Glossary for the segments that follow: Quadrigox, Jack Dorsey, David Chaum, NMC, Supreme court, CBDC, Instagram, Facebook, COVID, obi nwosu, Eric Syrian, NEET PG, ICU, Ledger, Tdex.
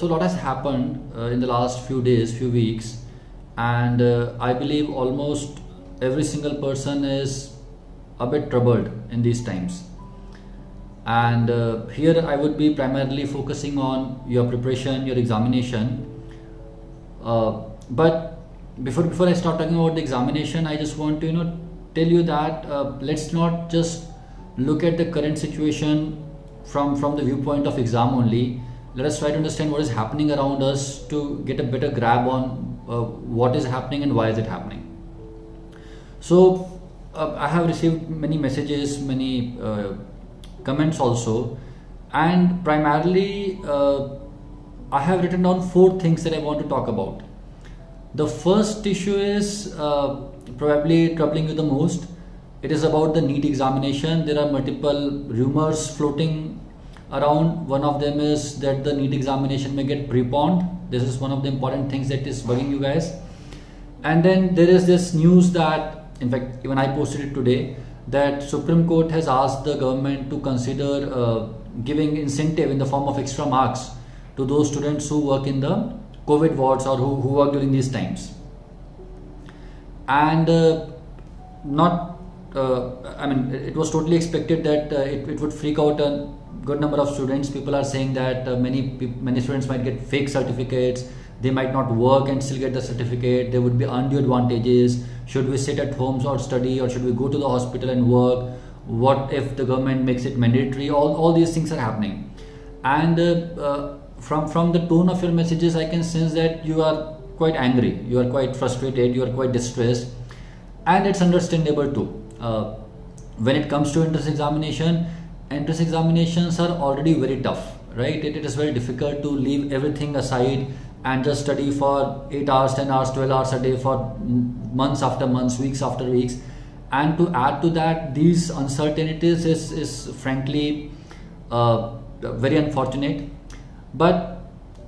So a lot has happened in the last few days, few weeks, and I believe almost every single person is a bit troubled in these times. And here I would be primarily focusing on your preparation, your examination. But before I start talking about the examination, I just want to tell you that let's not just look at the current situation from the viewpoint of exam only. Let us try to understand what is happening around us to get a better grab on what is happening and why is it happening. So I have received many messages, many comments also, and primarily I have written down four things that I want to talk about. The first issue is probably troubling you the most. It is about the NEET examination. There are multiple rumors floating around. One of them is that the NEET examination may get preponed. This is one of the important things that is bugging you guys. And then there is this news that, in fact, even I posted it today, that Supreme Court has asked the government to consider giving incentive in the form of extra marks to those students who work in the COVID wards or who work during these times. And I mean, it was totally expected that it would freak out a good number of students. People are saying that many students might get fake certificates. They might not work and still get the certificate. There would be undue advantages. Should we sit at homes or study, or should we go to the hospital and work? What if the government makes it mandatory? All these things are happening. And from the tone of your messages, I can sense that you are quite angry. You are quite frustrated. You are quite distressed. And it's understandable too. When it comes to entrance examinations are already very tough, right? It is very difficult to leave everything aside and just study for 8 hours, 10 hours, 12 hours a day for months after months, weeks after weeks. And to add to that, these uncertainties is frankly very unfortunate. But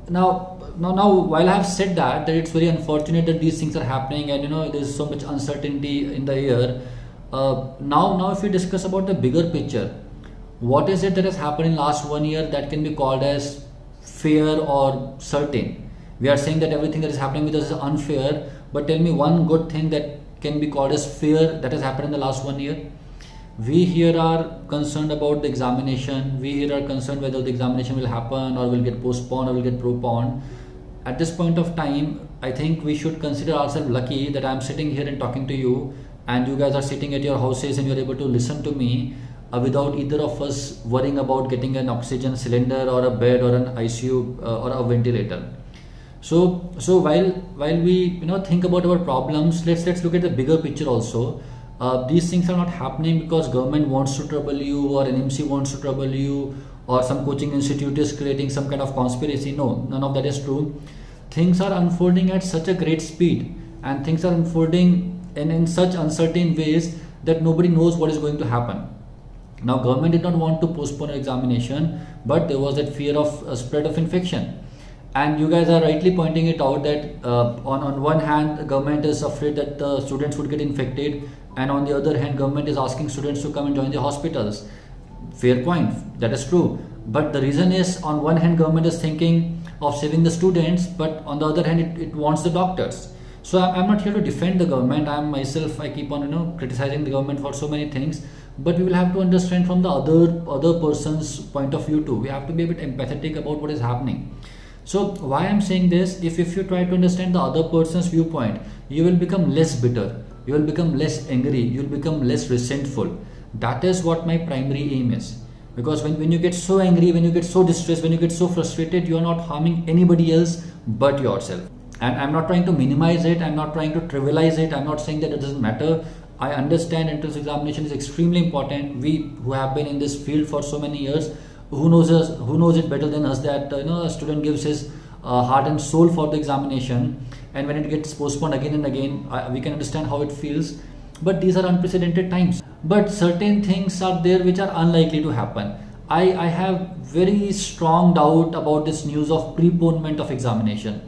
now while I have said that it's very unfortunate that these things are happening, and there's so much uncertainty in the air, now if we discuss about the bigger picture, what is it that has happened in last 1 year that can be called as fair or certain? We are saying that everything that is happening with us is unfair, but tell me one good thing that can be called as fair that has happened in the last 1 year. We here are concerned about the examination. We here are concerned whether the examination will happen or will get postponed or will get proponed. At this point of time, I think we should consider ourselves lucky that I'm sitting here and talking to you, and you guys are sitting at your houses and you're able to listen to me without either of us worrying about getting an oxygen cylinder or a bed or an ICU or a ventilator. So while we think about our problems, let's look at the bigger picture also. These things are not happening because government wants to trouble you, or NMC wants to trouble you, or some coaching institute is creating some kind of conspiracy. No, none of that is true. Things are unfolding at such a great speed, and things are unfolding in such uncertain ways that nobody knows what is going to happen. Now, government did not want to postpone an examination, but there was that fear of spread of infection. And you guys are rightly pointing it out that on one hand, the government is afraid that the students would get infected, and on the other hand, government is asking students to come and join the hospitals. Fair point, that is true. But the reason is, on one hand, government is thinking of saving the students, but on the other hand, it wants the doctors. So I'm not here to defend the government. I keep on criticizing the government for so many things. But we will have to understand from the other person's point of view too. We have to be a bit empathetic about what is happening. So why I'm saying this, if you try to understand the other person's viewpoint, you will become less bitter, you will become less angry, you will become less resentful. That is what my primary aim is. Because when you get so angry, when you get so distressed, when you get so frustrated, you are not harming anybody else but yourself. And I'm not trying to minimize it, I'm not trying to trivialize it, I'm not saying that it doesn't matter. I understand entrance examination is extremely important. We who have been in this field for so many years, who knows it better than us that a student gives his heart and soul for the examination, and when it gets postponed again and again, we can understand how it feels. But these are unprecedented times. But certain things are there which are unlikely to happen. I have very strong doubt about this news of preponement of examination.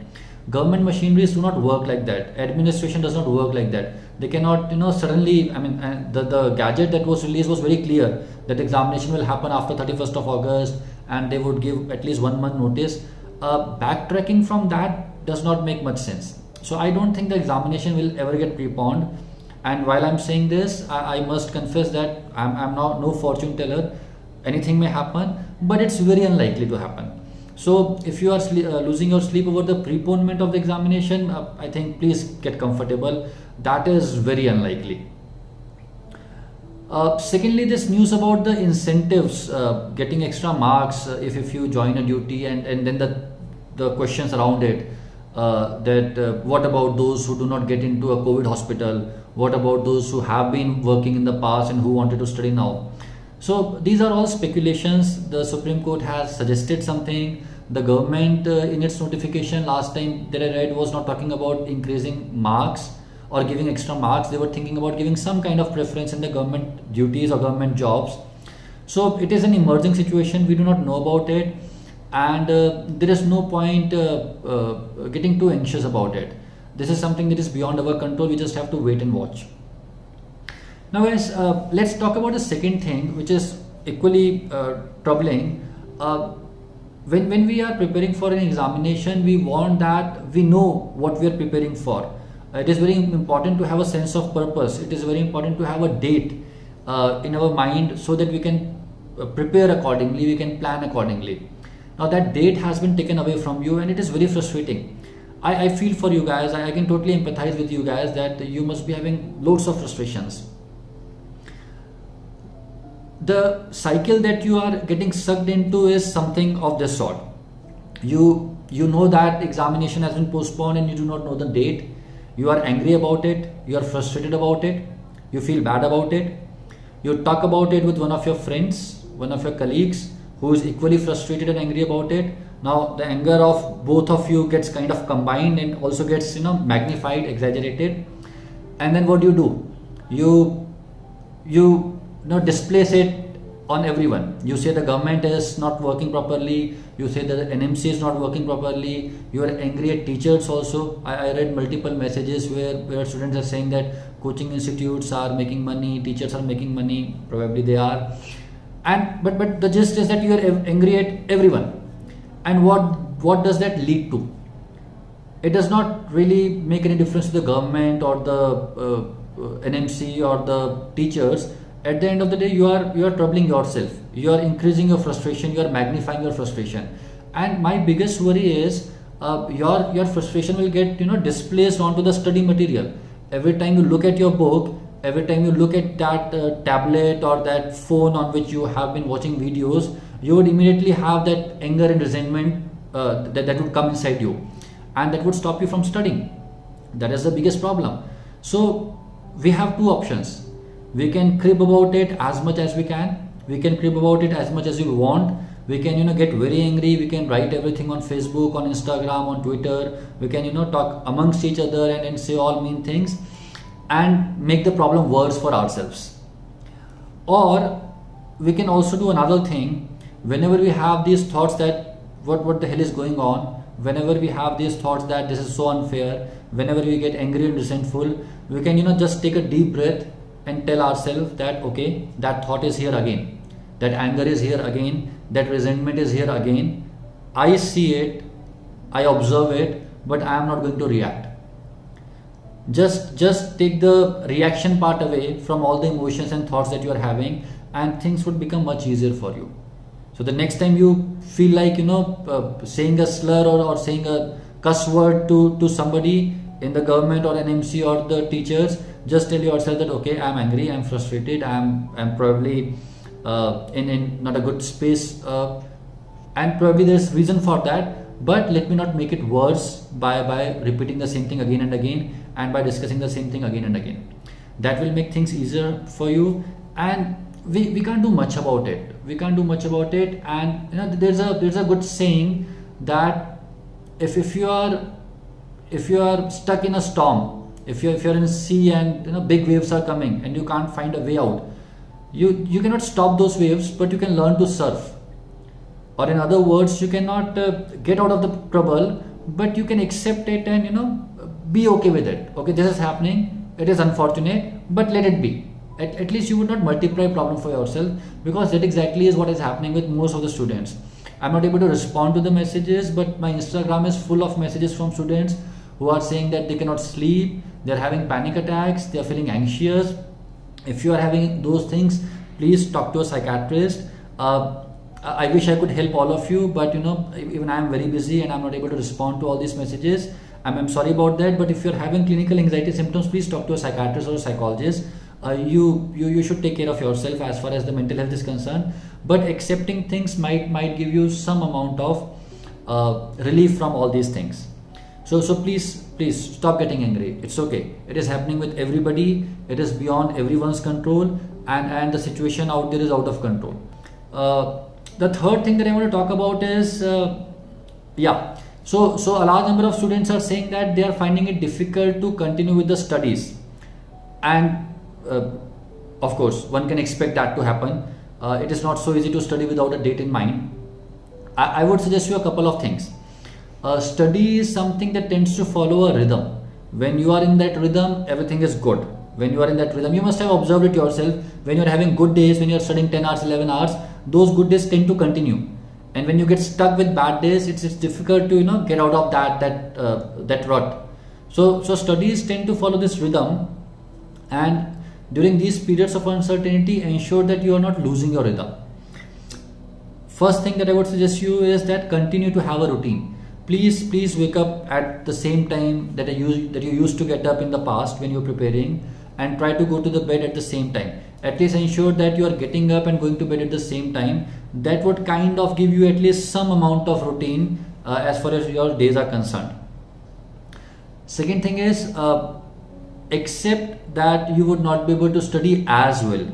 Government machineries do not work like that. Administration does not work like that. They cannot, suddenly, the gadget that was released was very clear that examination will happen after 31st of August, and they would give at least 1 month notice. backtracking from that does not make much sense. So I don't think the examination will ever get preponed. And while I'm saying this, I must confess that I'm not no fortune teller. Anything may happen, but it's very unlikely to happen. So if you are losing your sleep over the preponement of the examination, I think please get comfortable. That is very unlikely. Secondly, this news about the incentives, getting extra marks if you join a duty, and then the questions around it, that what about those who do not get into a COVID hospital? What about those who have been working in the past and who wanted to study now? So these are all speculations. The Supreme Court has suggested something. The government in its notification last time that I read was not talking about increasing marks or giving extra marks. They were thinking about giving some kind of preference in the government duties or government jobs. So it is an emerging situation. We do not know about it, and there is no point getting too anxious about it. This is something that is beyond our control. We just have to wait and watch. Now guys, let's talk about the second thing, which is equally troubling. When we are preparing for an examination, we want that we know what we are preparing for. It is very important to have a sense of purpose. It is very important to have a date in our mind so that we can prepare accordingly, we can plan accordingly. Now that date has been taken away from you, and it is very frustrating. I feel for you guys. I can totally empathize with you guys that you must be having loads of frustrations. The cycle that you are getting sucked into is something of this sort. You know that examination has been postponed and you do not know the date. You are angry about it. You are frustrated about it. You feel bad about it. You talk about it with one of your friends, one of your colleagues, who is equally frustrated and angry about it. Now the anger of both of you gets kind of combined and also gets, you know, magnified, exaggerated. And then what do? You displace it on everyone. You say the government is not working properly. You say the NMC is not working properly. You are angry at teachers also. I read multiple messages where students are saying that coaching institutes are making money, teachers are making money. Probably they are. But the gist is that you are angry at everyone. And what does that lead to? It does not really make any difference to the government or the NMC or the teachers. At the end of the day, you are troubling yourself. You are increasing your frustration. You are magnifying your frustration. And my biggest worry is your frustration will get displaced onto the study material. Every time you look at your book, every time you look at that tablet or that phone on which you have been watching videos, you would immediately have that anger and resentment that would come inside you, and that would stop you from studying. That is the biggest problem. So we have two options. We can crib about it as much as we can. We can crib about it as much as we want. We can, get very angry. We can write everything on Facebook, on Instagram, on Twitter. We can, talk amongst each other and say all mean things and make the problem worse for ourselves. Or we can also do another thing. Whenever we have these thoughts that what the hell is going on, whenever we have these thoughts that this is so unfair, whenever we get angry and resentful, we can, just take a deep breath and tell ourselves that, okay, that thought is here again, that anger is here again, that resentment is here again. I see it, I observe it, but I am not going to react. Just take the reaction part away from all the emotions and thoughts that you are having, and things would become much easier for you. So the next time you feel like, saying a slur or saying a cuss word to somebody in the government or NMC or the teachers, just tell yourself that, okay, I'm angry, I'm frustrated, I'm probably in not a good space, and probably there's reason for that, but let me not make it worse by repeating the same thing again and again, and by discussing the same thing again and again. That will make things easier for you, and we can't do much about it. We can't do much about it. And there's a good saying that if you are stuck in a storm, if you're in sea and big waves are coming and you can't find a way out, you cannot stop those waves, but you can learn to surf. Or in other words, you cannot get out of the trouble, but you can accept it and be okay with it. Okay, this is happening. It is unfortunate, but let it be. At least you would not multiply problem for yourself, because that exactly is what is happening with most of the students. I'm not able to respond to the messages, but my Instagram is full of messages from students who are saying that they cannot sleep, they're having panic attacks, they're feeling anxious. If you are having those things, please talk to a psychiatrist. I wish I could help all of you, but you know, even I am very busy and I'm not able to respond to all these messages. I'm sorry about that, but if you're having clinical anxiety symptoms, please talk to a psychiatrist or a psychologist. You should take care of yourself as far as the mental health is concerned, but accepting things might give you some amount of relief from all these things. So please stop getting angry. It's okay. It is happening with everybody. It is beyond everyone's control, and the situation out there is out of control. The third thing that I want to talk about is, so a large number of students are saying that they are finding it difficult to continue with the studies, and of course one can expect that to happen. It is not so easy to study without a date in mind. I would suggest you a couple of things. Study is something that tends to follow a rhythm. When you are in that rhythm, everything is good. When you are in that rhythm, you must have observed it yourself. When you are having good days, when you are studying 10 hours, 11 hours, those good days tend to continue. And when you get stuck with bad days, it's difficult to, you know, get out of that rut. So studies tend to follow this rhythm, and during these periods of uncertainty, ensure that you are not losing your rhythm. First thing that I would suggest you is that continue to have a routine. Please wake up at the same time that you used to get up in the past when you were preparing, and try to go to the bed at the same time. At least ensure that you are getting up and going to bed at the same time. That would kind of give you at least some amount of routine as far as your days are concerned. Second thing is, accept that you would not be able to study as well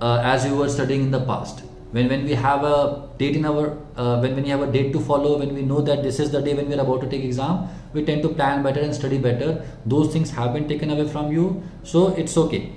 as you were studying in the past. When we have a date in our when you have a date to follow, when we know that this is the day when we are about to take exam, we tend to plan better and study better. Those things have been taken away from you, so it's okay.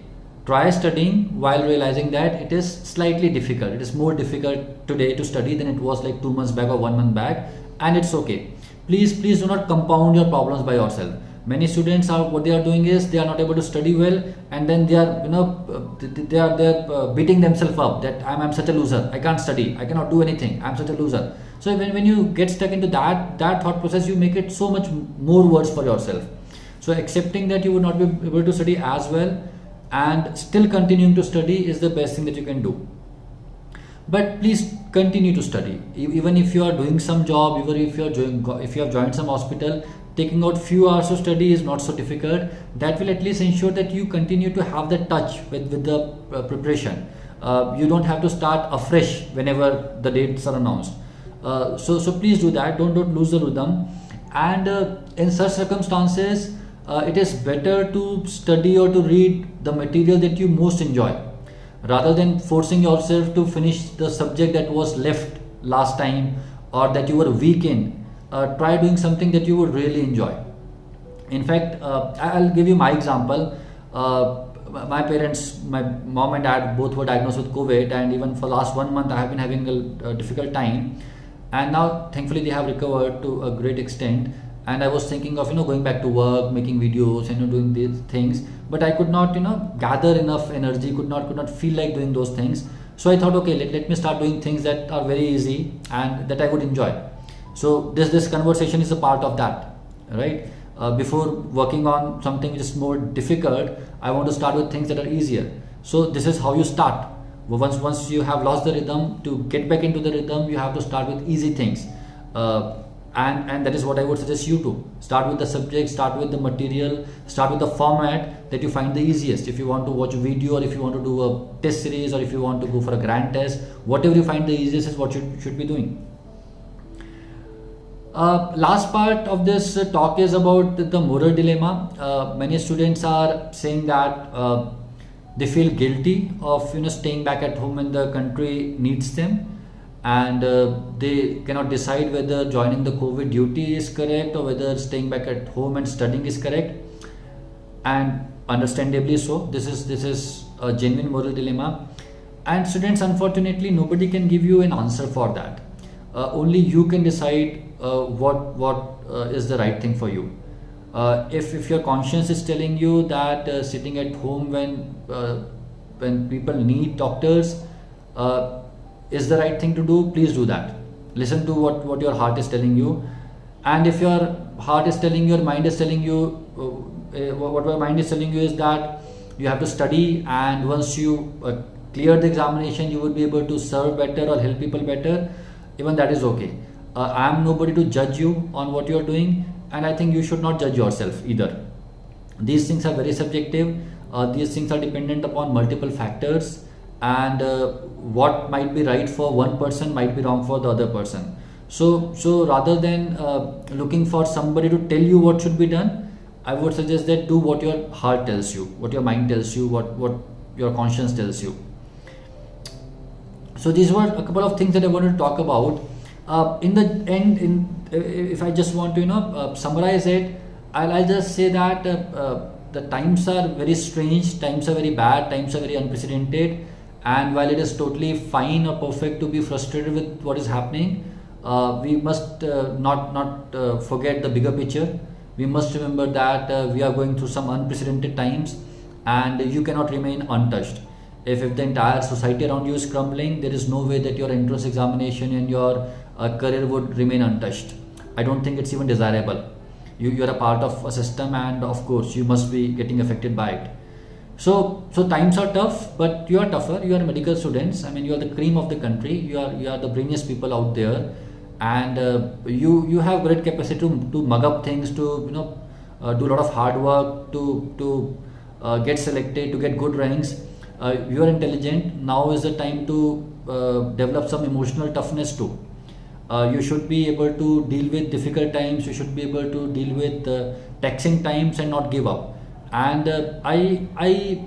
Try studying while realizing that it is slightly difficult. It is more difficult today to study than it was like 2 months back or 1 month back, and it's okay. Please do not compound your problems by yourself. Many students are, what they are doing is, they are not able to study well, and then they are, you know, they are beating themselves up that I'm such a loser, I can't study, I cannot do anything, I'm such a loser. So when you get stuck into that thought process, you make it so much more worse for yourself. So accepting that you would not be able to study as well and still continuing to study is the best thing that you can do. But please continue to study. Even if you are doing some job, even if you have joined some hospital, taking out few hours to study is not so difficult. That will at least ensure that you continue to have that touch with the preparation. You don't have to start afresh whenever the dates are announced. So please do that. Don't lose the rhythm. And in such circumstances, it is better to study or to read the material that you most enjoy, rather than forcing yourself to finish the subject that was left last time or that you were weak in. Try doing something that you would really enjoy. In fact, I'll give you my example. My parents, my mom and dad, both were diagnosed with COVID, and even for the last 1 month I have been having a difficult time, and now thankfully they have recovered to a great extent. And I was thinking of, you know, going back to work, making videos, and, you know, doing these things, but I could not, you know, gather enough energy, could not feel like doing those things. So I thought, okay, let me start doing things that are very easy and that I would enjoy. So this conversation is a part of that, right? Before working on something which is more difficult, I want to start with things that are easier. So this is how you start. Once you have lost the rhythm, to get back into the rhythm, you have to start with easy things. And that is what I would suggest you to. Start with the subject, start with the material, start with the format that you find the easiest. If you want to watch a video, or if you want to do a test series, or if you want to go for a grand test, whatever you find the easiest is what you should be doing. Last part of this talk is about the moral dilemma. Many students are saying that they feel guilty of, you know, staying back at home when the country needs them, and they cannot decide whether joining the COVID duty is correct or whether staying back at home and studying is correct. And understandably so, this is a genuine moral dilemma, and students, unfortunately, nobody can give you an answer for that. Only you can decide what is the right thing for you. If your conscience is telling you that sitting at home when people need doctors is the right thing to do, please do that. Listen to what your heart is telling you. And if your heart is telling you, your mind is telling you, what your mind is telling you is that you have to study, and once you clear the examination, you will be able to serve better or help people better. Even that is okay. I am nobody to judge you on what you are doing, and I think you should not judge yourself either. These things are very subjective. These things are dependent upon multiple factors, and what might be right for one person might be wrong for the other person. So rather than looking for somebody to tell you what should be done, I would suggest that do what your heart tells you, what your mind tells you, what your conscience tells you. So these were a couple of things that I wanted to talk about. In the end, if I just want to summarize it, I'll just say that the times are very strange, times are very bad, times are very unprecedented, and while it is totally fine or perfect to be frustrated with what is happening, we must not forget the bigger picture. We must remember that we are going through some unprecedented times, and you cannot remain untouched. If the entire society around you is crumbling, there is no way that your entrance examination and your career would remain untouched. I don't think it's even desirable. You are a part of a system, and of course you must be getting affected by it. So times are tough, but you are tougher. You are medical students. I mean, you are the cream of the country. You are the brainiest people out there, and you have great capacity to mug up things, to do a lot of hard work, to get selected, to get good ranks. You are intelligent. Now is the time to develop some emotional toughness too. You should be able to deal with difficult times. You should be able to deal with taxing times and not give up. And I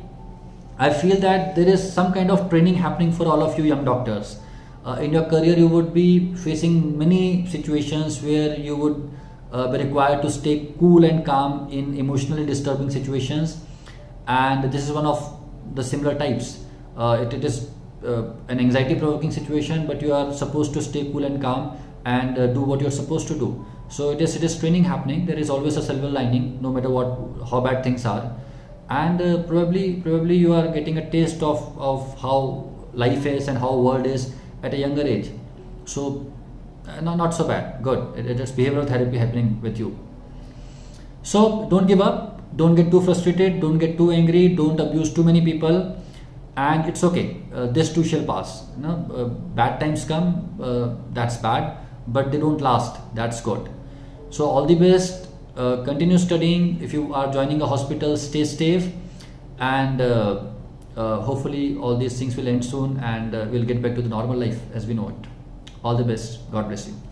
feel that there is some kind of training happening for all of you young doctors. In your career, you would be facing many situations where you would be required to stay cool and calm in emotionally disturbing situations. And this is one of the similar types. It is an anxiety-provoking situation, but you are supposed to stay cool and calm and do what you are supposed to do. So it is training happening. There is always a silver lining, no matter how bad things are. And probably you are getting a taste of how life is and how world is at a younger age. So not so bad. Good. It is behavioral therapy happening with you. So don't give up. Don't get too frustrated, don't get too angry, don't abuse too many people, and it's okay. This too shall pass. Bad times come, that's bad, but they don't last, that's good. So all the best, continue studying. If you are joining a hospital, stay safe, and hopefully all these things will end soon, and we'll get back to the normal life as we know it. All the best, God bless you.